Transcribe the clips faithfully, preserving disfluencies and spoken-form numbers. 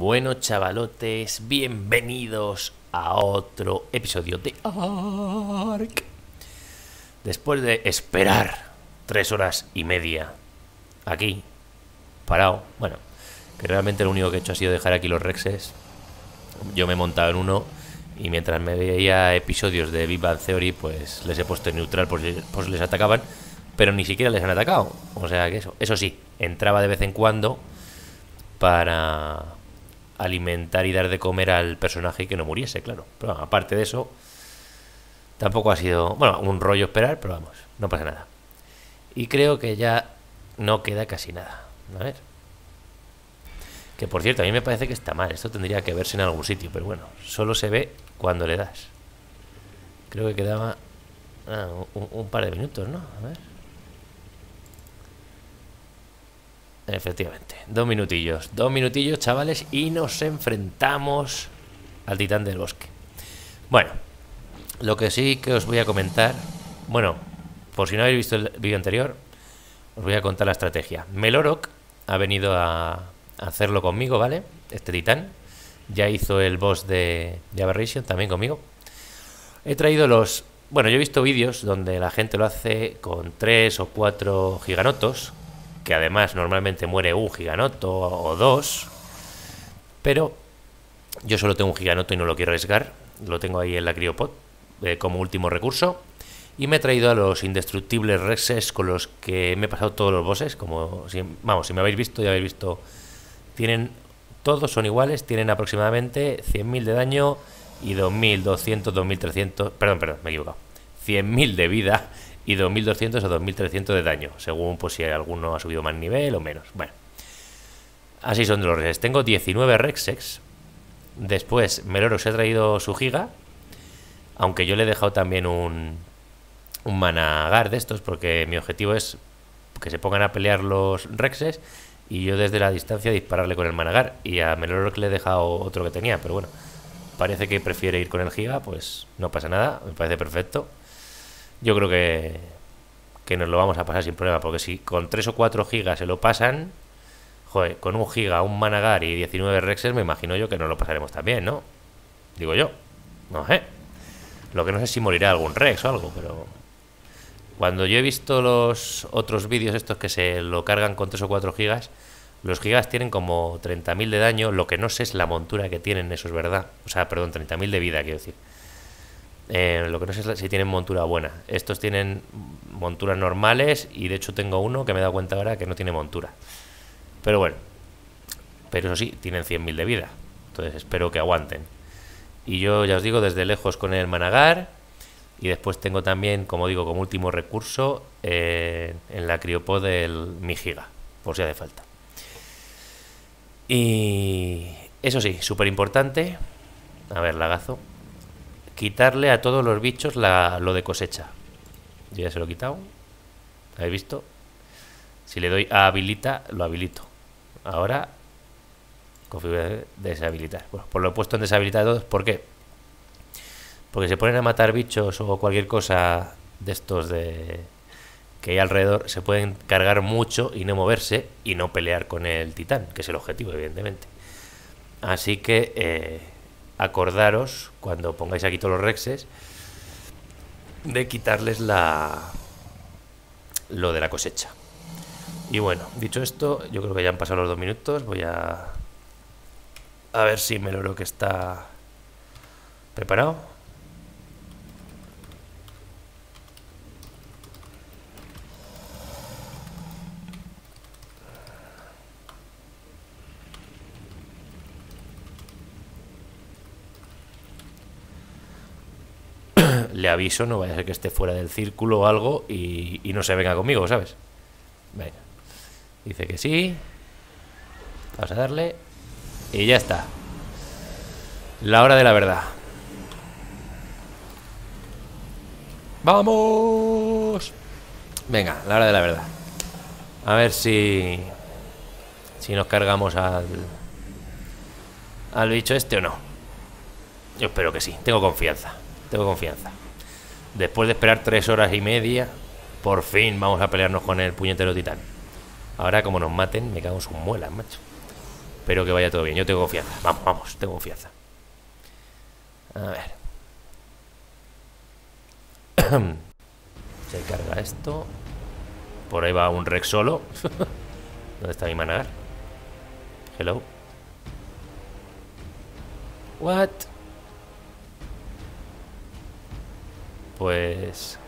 Bueno, chavalotes, bienvenidos a otro episodio de ARK. Después de esperar tres horas y media aquí, parado, bueno, que realmente lo único que he hecho ha sido dejar aquí los rexes. Yo me he montado en uno y mientras me veía episodios de Big Bang Theory, pues les he puesto en neutral, pues, pues les atacaban, pero ni siquiera les han atacado. O sea que eso, eso sí, entraba de vez en cuando para alimentar y dar de comer al personaje y que no muriese, claro. Pero bueno, aparte de eso, tampoco ha sido, bueno, un rollo esperar, pero vamos, no pasa nada. Y creo que ya no queda casi nada. A ver. Que por cierto, a mí me parece que está mal. Esto tendría que verse en algún sitio, pero bueno, solo se ve cuando le das. Creo que quedaba ah, un, un par de minutos, ¿no? A ver. Efectivamente, dos minutillos, dos minutillos, chavales, y nos enfrentamos al titán del bosque. Bueno, lo que sí que os voy a comentar, bueno, por si no habéis visto el vídeo anterior, os voy a contar la estrategia. Melorock ha venido a hacerlo conmigo, ¿vale? Este titán ya hizo el boss de, de Aberration también conmigo. He traído los... Bueno, yo he visto vídeos donde la gente lo hace con tres o cuatro giganotos, que además normalmente muere un giganoto o dos, pero yo solo tengo un giganoto y no lo quiero arriesgar. Lo tengo ahí en la criopod eh, como último recurso. Y me he traído a los indestructibles rexes con los que me he pasado todos los bosses. Como si, vamos, si me habéis visto, ya habéis visto. Tienen, todos son iguales, tienen aproximadamente cien mil de daño y dos mil doscientos, dos mil trescientos, perdón, perdón, me he equivocado, cien mil de vida y dos mil doscientos o dos mil trescientos de daño, según pues si alguno ha subido más nivel o menos. Bueno, así son los rexes. Tengo diecinueve rexes. Después Melorock se ha traído su giga, aunque yo le he dejado también un un managar de estos, porque mi objetivo es que se pongan a pelear los rexes y yo desde la distancia dispararle con el managar. Y a Melorock le he dejado otro que tenía, pero bueno, parece que prefiere ir con el giga, pues no pasa nada, me parece perfecto. Yo creo que, que nos lo vamos a pasar sin problema, porque si con tres o cuatro gigas se lo pasan, joder, con un giga, un managar y diecinueve rexes, me imagino yo que nos lo pasaremos también, ¿no? Digo yo, no sé. Lo que no sé es si morirá algún rex o algo, pero cuando yo he visto los otros vídeos estos que se lo cargan con tres o cuatro gigas, los gigas tienen como treinta mil de daño, lo que no sé es la montura que tienen, eso es verdad. O sea, perdón, treinta mil de vida, quiero decir. Eh, lo que no sé es si tienen montura buena. Estos tienen monturas normales. Y de hecho tengo uno que me he dado cuenta ahora que no tiene montura. Pero bueno, pero eso sí, tienen cien mil de vida. Entonces espero que aguanten. Y yo ya os digo, desde lejos con el managar. Y después tengo también, como digo, como último recurso eh, en la criopod del mi giga, por si hace falta. Y eso sí, súper importante. A ver, lagazo, quitarle a todos los bichos la, lo de cosecha. Yo ya se lo he quitado. ¿Habéis visto? Si le doy a habilita, lo habilito. Ahora, configurar deshabilitar. Bueno, pues lo he puesto en deshabilitados. ¿Por qué? Porque se ponen a matar bichos o cualquier cosa de estos de que hay alrededor. Se pueden cargar mucho y no moverse y no pelear con el titán, que es el objetivo, evidentemente. Así que... Eh, acordaros, cuando pongáis aquí todos los rexes, de quitarles la lo de la cosecha. Y bueno, dicho esto, yo creo que ya han pasado los dos minutos. Voy a a ver si Melorock que está preparado. Le aviso, no vaya a ser que esté fuera del círculo o algo y, y no se venga conmigo, ¿sabes? Venga. Dice que sí. Vamos a darle. Y ya está. La hora de la verdad. ¡Vamos! Venga, la hora de la verdad. A ver si... Si nos cargamos al... Al bicho este o no. Yo espero que sí. Tengo confianza. Tengo confianza. Después de esperar tres horas y media, por fin vamos a pelearnos con el puñetero titán. Ahora, como nos maten, me cago en sus muelas, macho. espero que vaya todo bien. Yo tengo confianza. Vamos, vamos, tengo confianza. A ver. Se carga esto. Por ahí va un Rex solo. ¿Dónde está mi managar? Hello. What? Pues...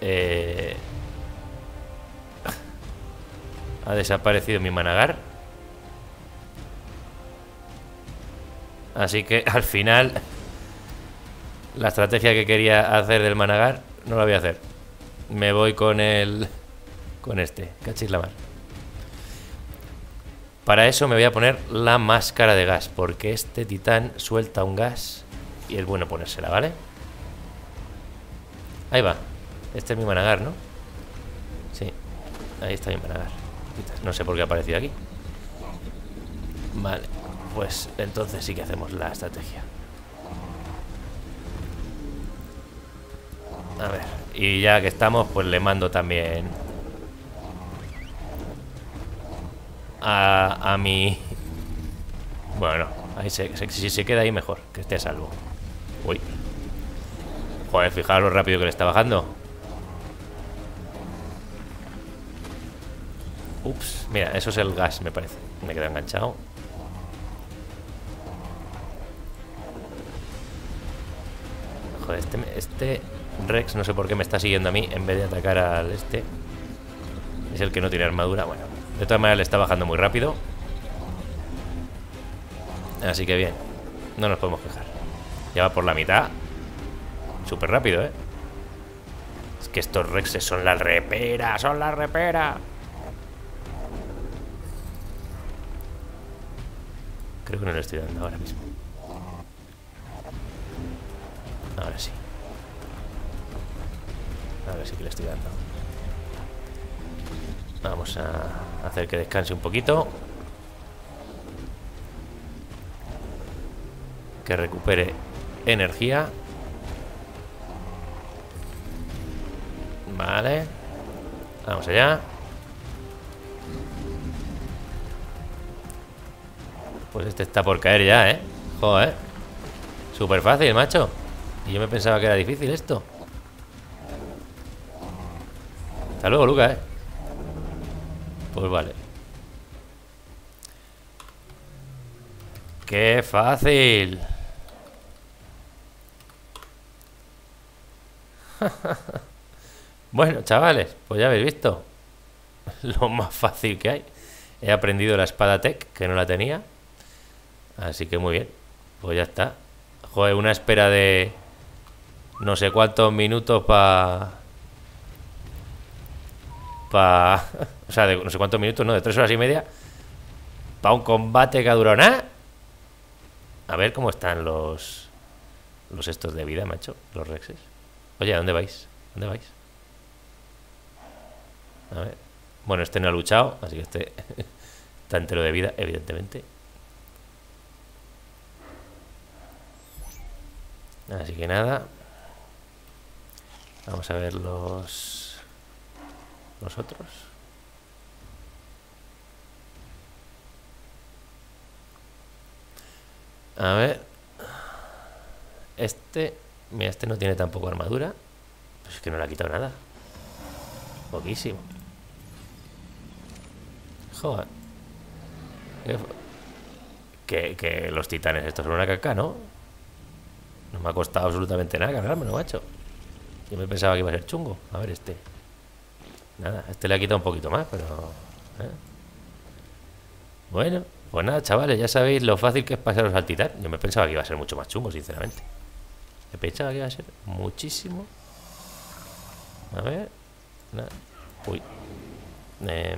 Eh... ha desaparecido mi managar. Así que al final la estrategia que quería hacer del managar no la voy a hacer. Me voy con el... con este, cachis la mar. Para eso me voy a poner la máscara de gas, porque este titán suelta un gas y es bueno ponérsela, ¿vale? Ahí va. Este es mi managar, ¿no? Sí, ahí está mi managar. No sé por qué ha aparecido aquí. Vale, pues entonces sí que hacemos la estrategia. A ver, y ya que estamos, pues le mando también A, a mi... Bueno, ahí se, se, si se queda ahí mejor, que esté a salvo. Uy. Joder, fijaros lo rápido que le está bajando. Ups, mira, eso es el gas, me parece. Me queda enganchado. Joder, este, este Rex no sé por qué me está siguiendo a mí en vez de atacar al este. Es el que no tiene armadura. Bueno, de todas maneras le está bajando muy rápido. Así que bien, no nos podemos quejar. Ya va por la mitad. Súper rápido, ¿eh? Es que estos Rexes son la repera, son la repera. Creo que no lo estoy dando ahora mismo. Ahora sí. Ahora sí que le estoy dando. Vamos a hacer que descanse un poquito. Que recupere energía. Vale. Vamos allá. Pues este está por caer ya, ¿eh? Joder. Súper fácil, macho. Y yo me pensaba que era difícil esto. Hasta luego, Lucas, ¿eh? Pues vale. ¡Qué fácil! Bueno, chavales, pues ya habéis visto lo más fácil que hay. He aprendido la Espadatec, que no la tenía. Así que muy bien, pues ya está. Joder, una espera de no sé cuántos minutos para... Pa... o sea, de no sé cuántos minutos, no, de tres horas y media para un combate que ha durado nada. A ver cómo están los... los estos de vida, macho, los Rexes. Oye, ¿a dónde vais? ¿Dónde vais? A ver. Bueno, este no ha luchado, así que este está entero de vida, evidentemente. Así que nada. Vamos a ver los... los otros. A ver. Este... mira, este no tiene tampoco armadura. Pues es que no le ha quitado nada. Poquísimo. Joder. Que, que los titanes estos son una caca, ¿no? No me ha costado absolutamente nada cargármelo, macho. Yo me pensaba que iba a ser chungo. A ver este. Nada, este le ha quitado un poquito más, pero... ¿eh? Bueno, pues nada, chavales, ya sabéis lo fácil que es pasaros al titán. Yo me pensaba que iba a ser mucho más chungo, sinceramente. Me pensaba que iba a ser muchísimo. A ver... nada. Uy. Eh,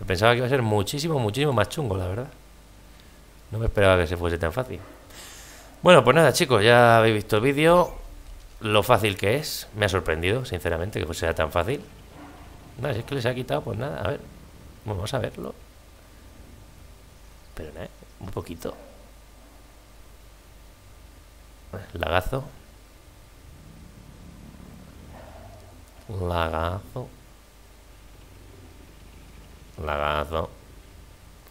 me pensaba que iba a ser muchísimo, muchísimo más chungo, la verdad. No me esperaba que se fuese tan fácil. Bueno, pues nada, chicos, ya habéis visto el vídeo. Lo fácil que es. Me ha sorprendido, sinceramente, que sea tan fácil. Nada, si es que les ha quitado, pues nada, a ver. Bueno, vamos a verlo. Pero nada, un poquito. Lagazo. Lagazo. Lagado.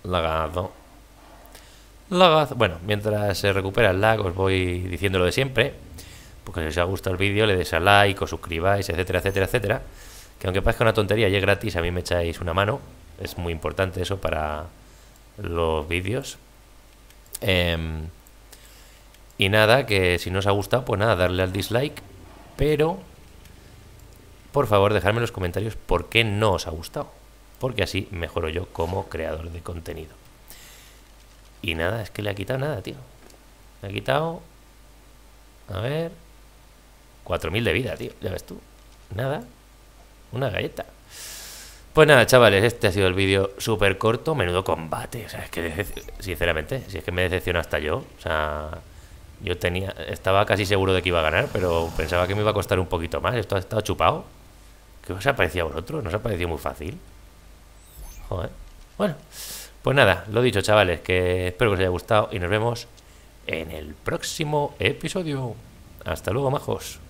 Lagado. Lagado. Bueno, mientras se recupera el lag, os voy diciendo lo de siempre. Porque si os ha gustado el vídeo, le deis a like, os suscribáis, etcétera, etcétera, etcétera. Que aunque parezca una tontería y es gratis, a mí me echáis una mano. Es muy importante eso para los vídeos. Eh, y nada, que si no os ha gustado, pues nada, darle al dislike. Pero, por favor, dejadme en los comentarios por qué no os ha gustado. Porque así mejoro yo como creador de contenido. Y nada, es que le ha quitado nada, tío. Le ha quitado... A ver... cuatro mil de vida, tío. Ya ves tú. Nada. Una galleta. Pues nada, chavales, este ha sido el vídeo súper corto. Menudo combate. O sea, es que, sinceramente, si es que me decepciona hasta yo. O sea, yo tenía... Estaba casi seguro de que iba a ganar, pero pensaba que me iba a costar un poquito más. Esto ha estado chupado. ¿Qué os ha parecido a vosotros? ¿No os ha parecido muy fácil? Joder. Bueno, pues nada, lo dicho, chavales, que espero que os haya gustado y nos vemos en el próximo episodio. Hasta luego, majos.